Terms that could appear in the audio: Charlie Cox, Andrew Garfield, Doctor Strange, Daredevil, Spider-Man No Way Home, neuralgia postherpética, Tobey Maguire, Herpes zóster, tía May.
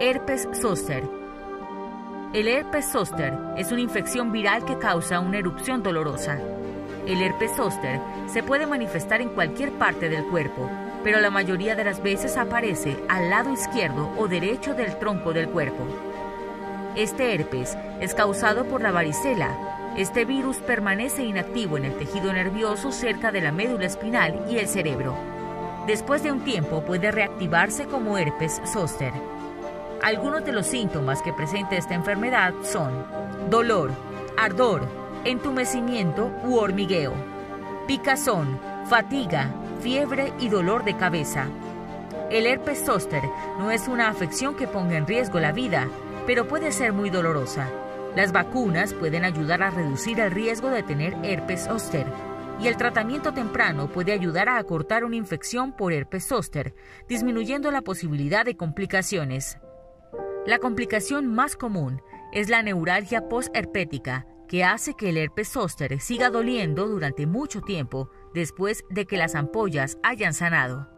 Herpes zóster. El herpes zóster es una infección viral que causa una erupción dolorosa. El herpes zóster se puede manifestar en cualquier parte del cuerpo, pero la mayoría de las veces aparece al lado izquierdo o derecho del tronco del cuerpo. Este herpes es causado por la varicela. Este virus permanece inactivo en el tejido nervioso cerca de la médula espinal y el cerebro. Después de un tiempo puede reactivarse como herpes zóster. Algunos de los síntomas que presenta esta enfermedad son dolor, ardor, entumecimiento u hormigueo, picazón, fatiga, fiebre y dolor de cabeza. El herpes zóster no es una afección que ponga en riesgo la vida, pero puede ser muy dolorosa. Las vacunas pueden ayudar a reducir el riesgo de tener herpes zóster, y el tratamiento temprano puede ayudar a acortar una infección por herpes zóster, disminuyendo la posibilidad de complicaciones. La complicación más común es la neuralgia postherpética, que hace que el herpes zóster siga doliendo durante mucho tiempo después de que las ampollas hayan sanado.